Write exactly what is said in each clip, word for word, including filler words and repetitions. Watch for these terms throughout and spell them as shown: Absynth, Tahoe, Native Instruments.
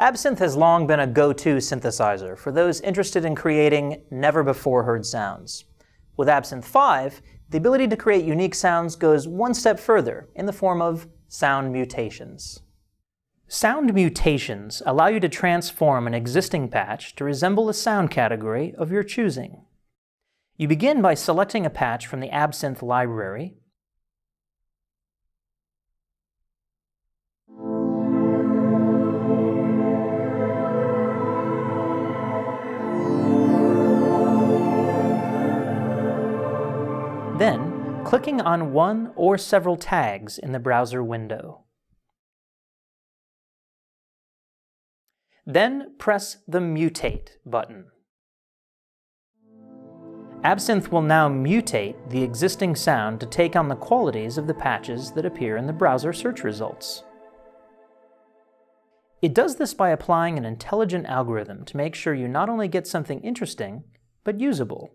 Absynth has long been a go-to synthesizer for those interested in creating never-before-heard sounds. With Absynth five, the ability to create unique sounds goes one step further in the form of sound mutations. Sound mutations allow you to transform an existing patch to resemble a sound category of your choosing. You begin by selecting a patch from the Absynth library, then clicking on one or several tags in the browser window. Then press the Mutate button. Absynth will now mutate the existing sound to take on the qualities of the patches that appear in the browser search results. It does this by applying an intelligent algorithm to make sure you not only get something interesting, but usable.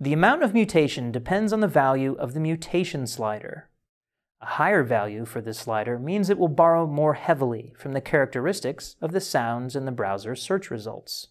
The amount of mutation depends on the value of the mutation slider. A higher value for this slider means it will borrow more heavily from the characteristics of the sounds in the browser search results.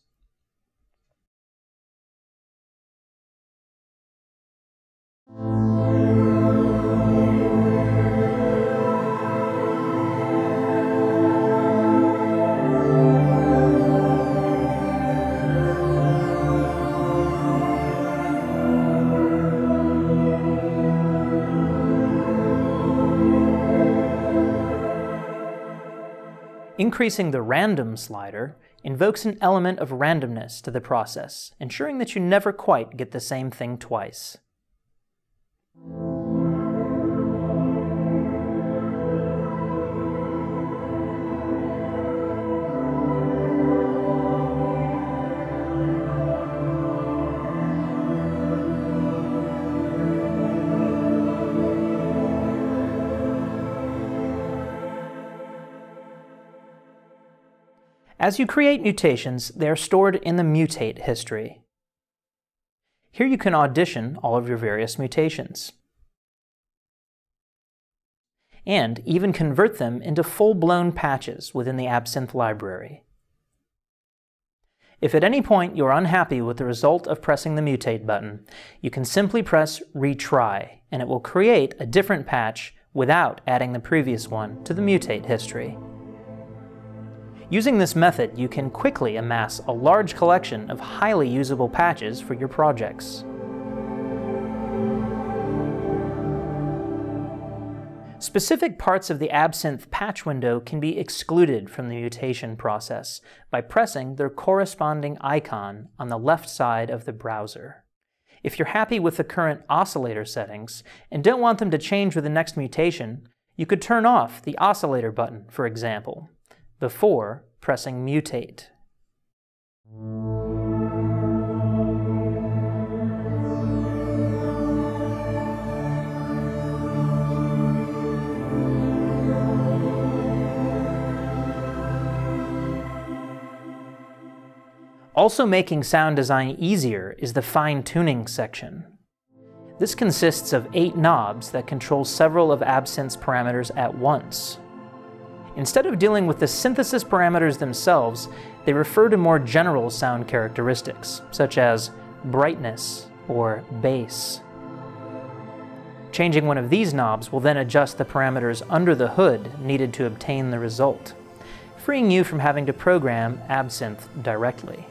Increasing the random slider invokes an element of randomness to the process, ensuring that you never quite get the same thing twice. As you create mutations, they are stored in the mutate history. Here you can audition all of your various mutations, and even convert them into full-blown patches within the Absynth library. If at any point you are unhappy with the result of pressing the Mutate button, you can simply press Retry, and it will create a different patch without adding the previous one to the mutate history. Using this method, you can quickly amass a large collection of highly usable patches for your projects. Specific parts of the Absynth patch window can be excluded from the mutation process by pressing their corresponding icon on the left side of the browser. If you're happy with the current oscillator settings and don't want them to change with the next mutation, you could turn off the oscillator button, for example, before pressing Mutate. Also making sound design easier is the fine-tuning section. This consists of eight knobs that control several of Absynth's parameters at once. Instead of dealing with the synthesis parameters themselves, they refer to more general sound characteristics, such as brightness or bass. Changing one of these knobs will then adjust the parameters under the hood needed to obtain the result, freeing you from having to program Absynth directly.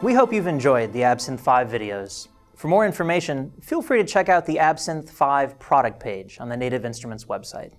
We hope you've enjoyed the Absynth five videos. For more information, feel free to check out the Absynth five product page on the Native Instruments website.